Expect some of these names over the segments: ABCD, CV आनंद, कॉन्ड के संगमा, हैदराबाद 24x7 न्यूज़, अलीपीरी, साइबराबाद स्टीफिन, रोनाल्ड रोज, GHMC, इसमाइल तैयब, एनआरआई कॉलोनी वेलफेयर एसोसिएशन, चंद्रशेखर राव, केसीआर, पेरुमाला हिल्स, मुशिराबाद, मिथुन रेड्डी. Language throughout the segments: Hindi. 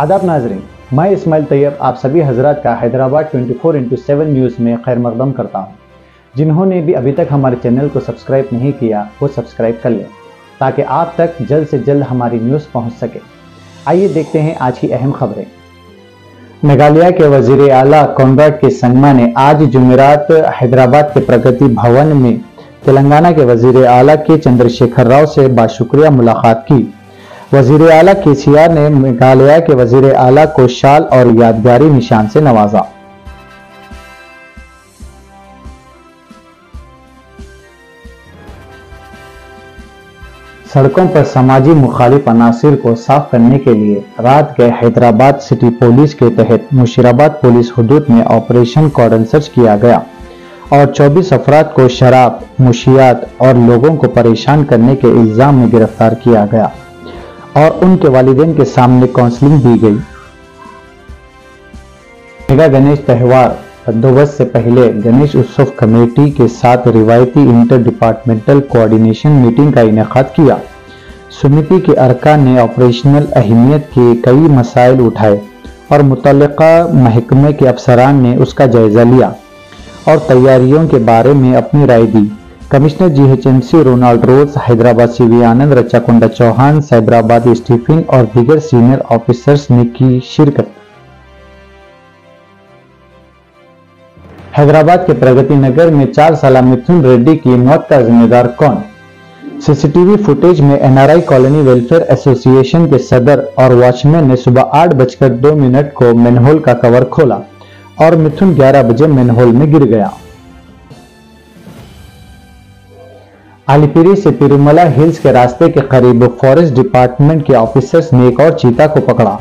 आदाब नाजरीन, मैं इसमाइल तैयब आप सभी हजरात का हैदराबाद 24x7 न्यूज़ में खैर मकदम करता हूँ। जिन्होंने भी अभी तक हमारे चैनल को सब्सक्राइब नहीं किया वो सब्सक्राइब कर लें ताकि आप तक जल्द से जल्द हमारी न्यूज़ पहुँच सके। आइए देखते हैं आज की अहम खबरें। मेघालय के वजीर आला कॉन्ड के संगमा ने आज जुमेरात हैदराबाद के प्रगति भवन में तेलंगाना के वजीर आला के चंद्रशेखर राव से बाशुक्रिया मुलाकात की। वजीर आला केसीआर ने मेघालय के वजीर आला को शाल और यादगारी निशान से नवाजा। सड़कों पर समाजी मुखालिफ अनासिर को साफ करने के लिए रात गए हैदराबाद सिटी पुलिस के तहत मुशिराबाद पुलिस हुदूद में ऑपरेशन कॉर्डन सर्च किया गया और 24 अफराद को शराब, मुशियात और लोगों को परेशान करने के इल्जाम में गिरफ्तार किया गया और उनके वालिदैन के सामने काउंसलिंग दी गई। मेगा गणेश त्यौहार बंदोबस्त से पहले गणेश उत्सव कमेटी के साथ रिवायती इंटर डिपार्टमेंटल कोऑर्डिनेशन मीटिंग का इनेकाद किया। समिति के अरकान ने ऑपरेशनल अहमियत के कई मसाइल उठाए और मुतल्लिका महकमे के अफसरान ने उसका जायजा लिया और तैयारियों के बारे में अपनी राय दी। Commissioner GHMC रोनाल्ड रोज, Hyderabad CV आनंद Rachakonda Chauhan, साइबराबाद स्टीफिन और दीगर सीनियर ऑफिसर्स ने की शिरकत। हैदराबाद के प्रगति नगर में 4 साल मिथुन रेड्डी की मौत का जिम्मेदार कौन? CCTV फुटेज में एनआरआई कॉलोनी वेलफेयर एसोसिएशन के सदर और वॉचमैन ने सुबह 8:02 को मैनहोल का कवर खोला और मिथुन 11 बजे मैनहोल में गिर गया। अलीपीरी से पेरुमाला हिल्स के रास्ते के करीब फॉरेस्ट डिपार्टमेंट के ऑफिसर्स ने एक और चीता को पकड़ा।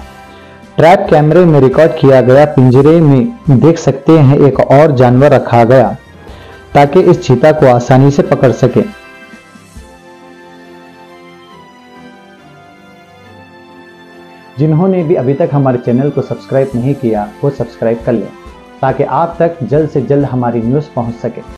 ट्रैप कैमरे में रिकॉर्ड किया गया। पिंजरे में देख सकते हैं एक और जानवर रखा गया ताकि इस चीता को आसानी से पकड़ सके। जिन्होंने भी अभी तक हमारे चैनल को सब्सक्राइब नहीं किया वो सब्सक्राइब कर लें ताकि आप तक जल्द से जल्द हमारी न्यूज़ पहुंच सके।